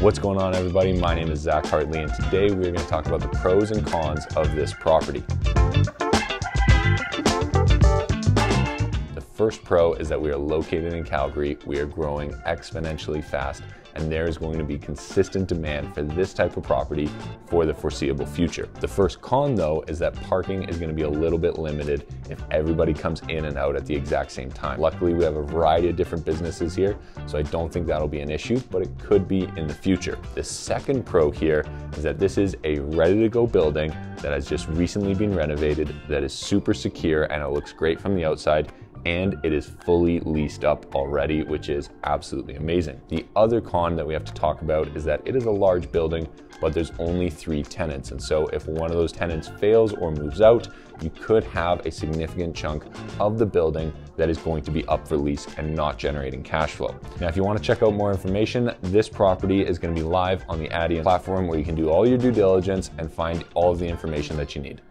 What's going on, everybody? My name is Zach Hartley, and today we're going to talk about the pros and cons of this property. The first pro is that we are located in Calgary. We are growing exponentially fast, and there is going to be consistent demand for this type of property for the foreseeable future. The first con, though, is that parking is going to be a little bit limited if everybody comes in and out at the exact same time. Luckily, we have a variety of different businesses here, so I don't think that'll be an issue, but it could be in the future. The second pro here is that this is a ready-to-go building that has just recently been renovated, that is super secure, and it looks great from the outside, and it is fully leased up already, which is absolutely amazing. The other con that we have to talk about is that it is a large building, but there's only 3 tenants. And so if one of those tenants fails or moves out, you could have a significant chunk of the building that is going to be up for lease and not generating cash flow. Now, if you want to check out more information, this property is going to be live on the Addy platform, where you can do all your due diligence and find all of the information that you need.